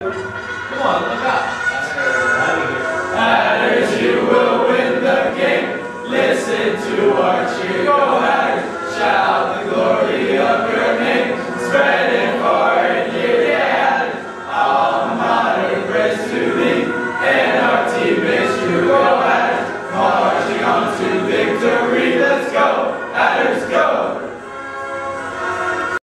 Come on, look up. Batters, you will win the game. Listen to our cheer.